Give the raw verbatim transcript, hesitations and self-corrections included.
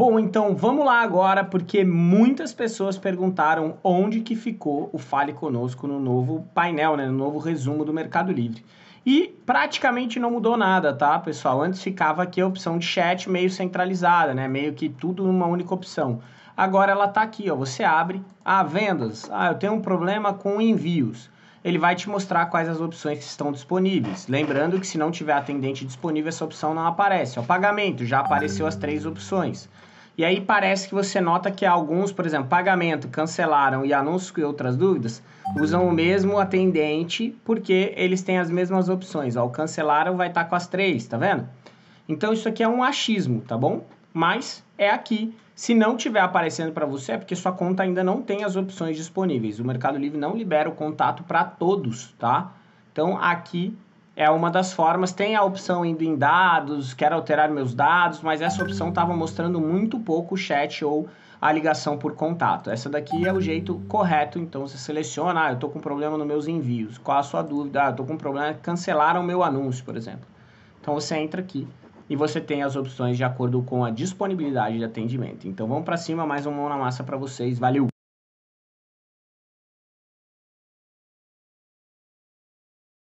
Bom, então vamos lá agora, porque muitas pessoas perguntaram onde que ficou o Fale Conosco no novo painel, né, no novo resumo do Mercado Livre. E praticamente não mudou nada, tá, pessoal? Antes ficava aqui a opção de chat meio centralizada, né, meio que tudo numa única opção. Agora ela tá aqui, ó, você abre, ah, vendas, ah, eu tenho um problema com envios. Ele vai te mostrar quais as opções que estão disponíveis. Lembrando que se não tiver atendente disponível, essa opção não aparece. O pagamento, já apareceu as três opções. E aí parece que você nota que alguns, por exemplo, pagamento, cancelaram e anúncios e outras dúvidas, usam o mesmo atendente porque eles têm as mesmas opções. Ó, o cancelaram vai estar com as três, tá vendo? Então isso aqui é um achismo, tá bom? Mas é aqui. Se não estiver aparecendo para você, é porque sua conta ainda não tem as opções disponíveis. O Mercado Livre não libera o contato para todos, tá? Então, aqui é uma das formas. Tem a opção indo em dados, quero alterar meus dados, mas essa opção estava mostrando muito pouco o chat ou a ligação por contato. Essa daqui é o jeito correto. Então, você seleciona, ah, eu estou com problema nos meus envios. Qual a sua dúvida? Ah, eu estou com problema, cancelaram meu anúncio, por exemplo. Então, você entra aqui. E você tem as opções de acordo com a disponibilidade de atendimento. Então vamos para cima, mais um mão na massa para vocês. Valeu!